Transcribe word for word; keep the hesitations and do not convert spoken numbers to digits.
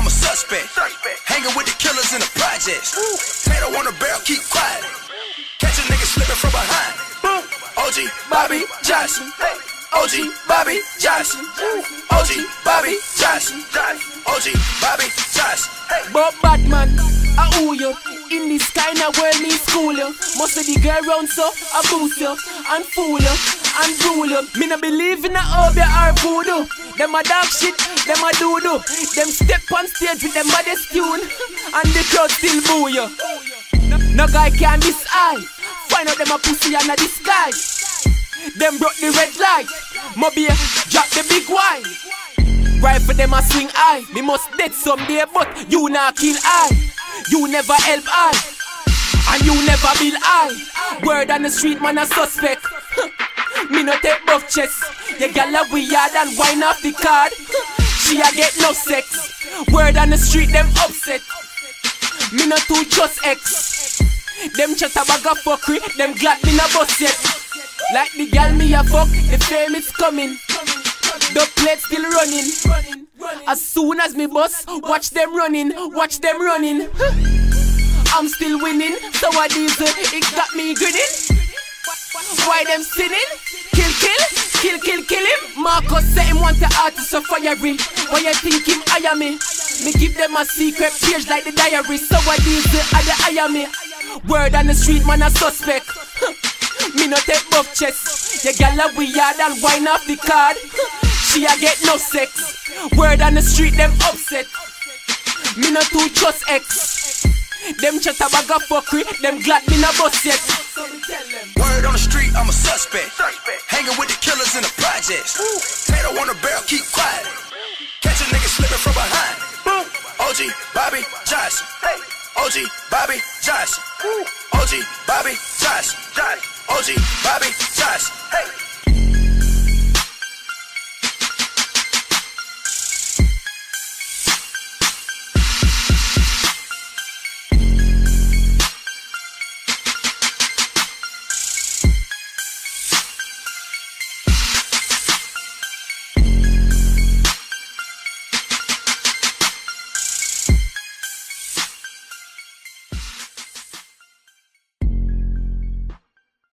I'm a suspect. Hanging with the killers in the projects. Tato on the barrel, keep quiet. Catch a nigga slipping from behind. O G. Bobby Johnson. O G. Bobby Johnson. O G. Bobby Johnson. O G. Bobby Johnson. Bob Batman, I owe you. In this kind of world, me school you. Most of the girl round so abuse you and fool you and rule you. Me no believe in a obia or voodoo. Them a dark shit, them a doo-doo. Them step on stage with them baddest tune, and the crowd still boo you. No guy can miss eye. Find out them a pussy and a disguise. Them brought the red light. Moby drop the big wine. Rifle them a swing high. Me must dead someday, but you not kill I. You never help I, and you never bill I. Word on the street, man a suspect. Me no take buff chest. Your gal a weird and wine off the card. She a get no sex. Word on the street, them upset. Me no too trust ex. Them chat a bag of fuckery. Them glad me no bust yet. Like the gal me a fuck, the fame is coming. The plate still running. As soon as me bust, watch them running, watch them running. I'm still winning, so I diesel, it got me grinning. Why them sinning? Kill, kill, kill, kill, kill him. Marcus say him want the artist so fiery. Why you think him hire me? Me give them a secret page like the diary. So I diesel, I the hire me. Word on the street, man a suspect. Me no take buff chest. Your gal a weird and wine off the card. She a get no sex. Word on the street, them upset. Me no too trust ex. Them chat a bag of fuckery. Them glad me no bust yet. Word on the street, I'm a suspect. Hanging with the killers in the projects. Tato on the barrel, keep quiet. Catch a nigga slipping from behind. O G. Bobby Johnson. O G. Bobby Johnson. O G. Bobby Johnson. O G. Bobby Johnson.